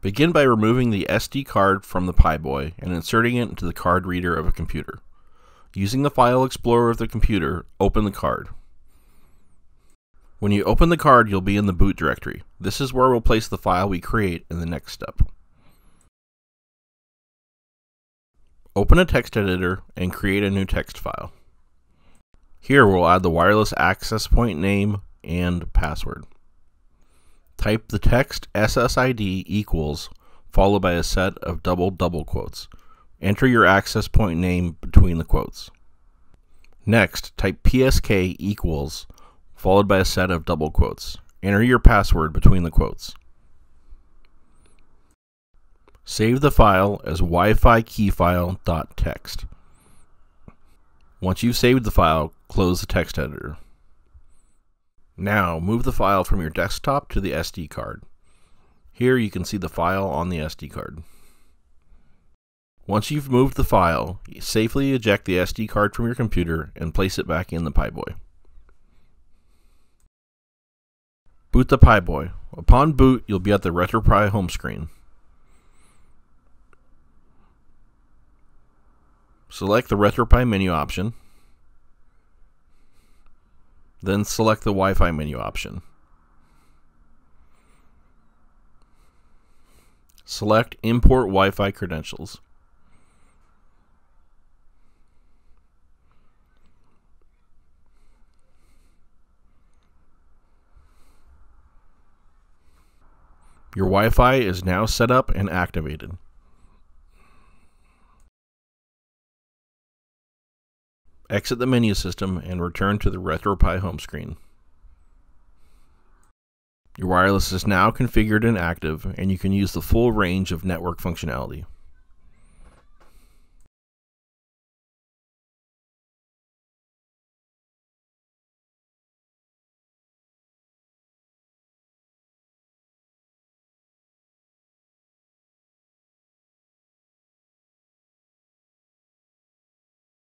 Begin by removing the SD card from the PiBoy and inserting it into the card reader of a computer. Using the file explorer of the computer, open the card. When you open the card, you'll be in the boot directory. This is where we'll place the file we create in the next step. Open a text editor and create a new text file. Here we'll add the wireless access point name and password. Type the text SSID equals followed by a set of double quotes. Enter your access point name between the quotes. Next, type PSK equals followed by a set of double quotes. Enter your password between the quotes. Save the file as wifi_keyfile.txt. Once you've saved the file, close the text editor. Now move the file from your desktop to the SD card. Here you can see the file on the SD card. Once you've moved the file, safely eject the SD card from your computer and place it back in the PiBoy. Boot the PiBoy. Upon boot, you'll be at the RetroPie home screen. Select the RetroPie menu option, then select the Wi-Fi menu option. Select Import Wi-Fi Credentials. Your Wi-Fi is now set up and activated. Exit the menu system and return to the RetroPie home screen. Your wireless is now configured and active, and you can use the full range of network functionality.